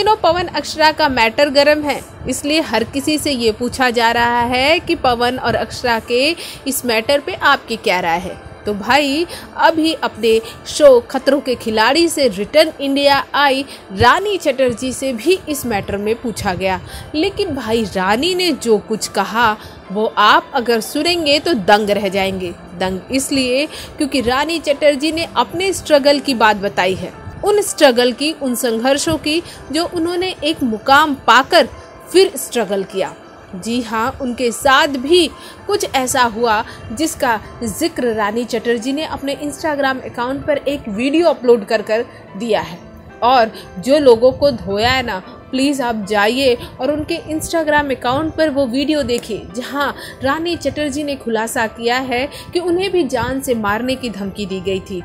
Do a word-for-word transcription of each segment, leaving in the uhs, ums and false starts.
दिनों पवन अक्षरा का मैटर गर्म है, इसलिए हर किसी से ये पूछा जा रहा है कि पवन और अक्षरा के इस मैटर पे आपकी क्या राय है। तो भाई अभी अपने शो खतरों के खिलाड़ी से रिटर्न इंडिया आई रानी चटर्जी से भी इस मैटर में पूछा गया, लेकिन भाई रानी ने जो कुछ कहा वो आप अगर सुनेंगे तो दंग रह जाएंगे। दंग इसलिए क्योंकि रानी चटर्जी ने अपने स्ट्रगल की बात बताई है, उन स्ट्रगल की, उन संघर्षों की जो उन्होंने एक मुकाम पाकर फिर स्ट्रगल किया। जी हाँ, उनके साथ भी कुछ ऐसा हुआ जिसका जिक्र रानी चटर्जी ने अपने इंस्टाग्राम अकाउंट पर एक वीडियो अपलोड कर कर दिया है। और जो लोगों को धोया है ना, प्लीज़ आप जाइए और उनके इंस्टाग्राम अकाउंट पर वो वीडियो देखिए जहाँ रानी चटर्जी ने खुलासा किया है कि उन्हें भी जान से मारने की धमकी दी गई थी,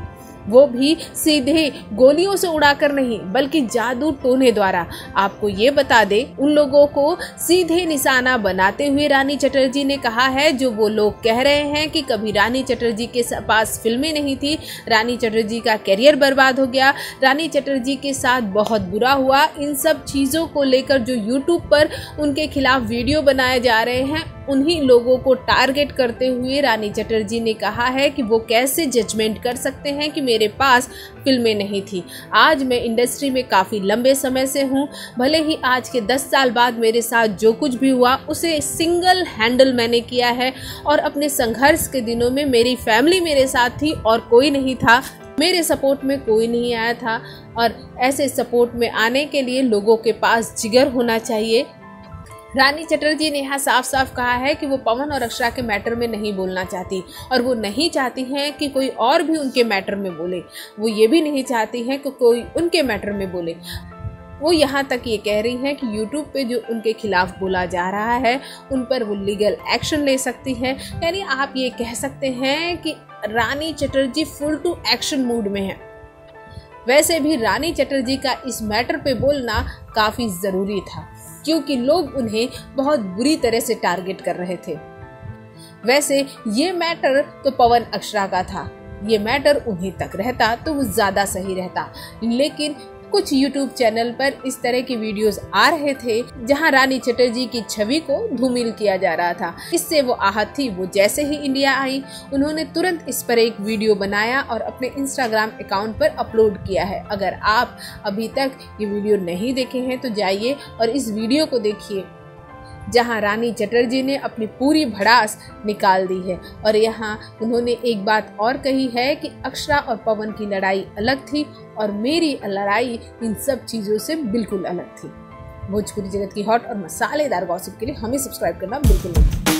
वो भी सीधे गोलियों से उड़ाकर नहीं बल्कि जादू टोने द्वारा। आपको ये बता दें, उन लोगों को सीधे निशाना बनाते हुए रानी चटर्जी ने कहा है, जो वो लोग कह रहे हैं कि कभी रानी चटर्जी के पास फिल्में नहीं थी, रानी चटर्जी का करियर बर्बाद हो गया, रानी चटर्जी के साथ बहुत बुरा हुआ, इन सब चीज़ों को लेकर जो यूट्यूब पर उनके खिलाफ वीडियो बनाए जा रहे हैं उन्हीं लोगों को टारगेट करते हुए रानी चटर्जी ने कहा है कि वो कैसे जजमेंट कर सकते हैं कि मेरे पास फिल्में नहीं थी। आज मैं इंडस्ट्री में काफ़ी लंबे समय से हूँ, भले ही आज के दस साल बाद मेरे साथ जो कुछ भी हुआ उसे सिंगल हैंडल मैंने किया है, और अपने संघर्ष के दिनों में मेरी फैमिली मेरे साथ थी और कोई नहीं था, मेरे सपोर्ट में कोई नहीं आया था, और ऐसे सपोर्ट में आने के लिए लोगों के पास जिगर होना चाहिए। रानी चटर्जी ने यहाँ साफ साफ कहा है कि वो पवन और अक्षरा के मैटर में नहीं बोलना चाहती, और वो नहीं चाहती हैं कि कोई और भी उनके मैटर में बोले, वो ये भी नहीं चाहती हैं कि कोई उनके मैटर में बोले। वो यहाँ तक ये कह रही हैं कि YouTube पे जो उनके खिलाफ बोला जा रहा है उन पर वो लीगल एक्शन ले सकती हैं। यानी आप ये कह सकते हैं कि Rani Chatterjee full to action mood में है। वैसे भी रानी चटर्जी का इस मैटर पे बोलना काफ़ी ज़रूरी था क्योंकि लोग उन्हें बहुत बुरी तरह से टारगेट कर रहे थे। वैसे ये मैटर तो पवन अक्षरा का था, ये मैटर उन्हीं तक रहता तो वो ज़्यादा सही रहता, लेकिन कुछ YouTube चैनल पर इस तरह के वीडियोस आ रहे थे जहां रानी चटर्जी की छवि को धूमिल किया जा रहा था। इससे वो आहत थी। वो जैसे ही इंडिया आई उन्होंने तुरंत इस पर एक वीडियो बनाया और अपने Instagram अकाउंट पर अपलोड किया है। अगर आप अभी तक ये वीडियो नहीं देखे हैं तो जाइए और इस वीडियो को देखिए जहां रानी चटर्जी ने अपनी पूरी भड़ास निकाल दी है। और यहाँ उन्होंने एक बात और कही है कि अक्षरा और पवन की लड़ाई अलग थी और मेरी लड़ाई इन सब चीज़ों से बिल्कुल अलग थी। भोजपुरी जगत की हॉट और मसालेदार गॉसिप के लिए हमें सब्सक्राइब करना बिल्कुल नहीं।